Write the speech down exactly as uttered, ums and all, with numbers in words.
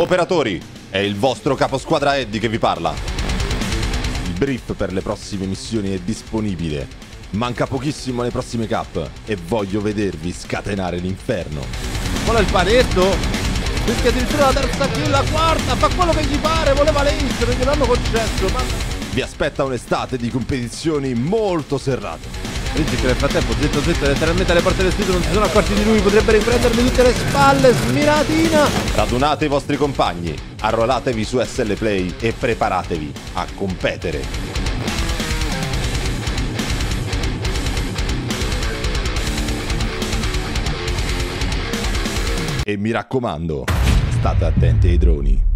Operatori, è il vostro caposquadra Eddie che vi parla. Il brief per le prossime missioni è disponibile. Manca pochissimo alle prossime cap e voglio vedervi scatenare l'inferno. Vuole il panetto? Perché addirittura la terza kill, la quarta, fa quello che gli pare, voleva l'intro, gliel'hanno concesso, ma... Vi aspetta un'estate di competizioni molto serrate. Vedi che nel frattempo zitto zitto letteralmente alle porte del studio non si sono accorti di lui, potrebbe riprendermi tutte le spalle, smiratina! Radunate i vostri compagni, arruolatevi su S L Play e preparatevi a competere. E mi raccomando, state attenti ai droni.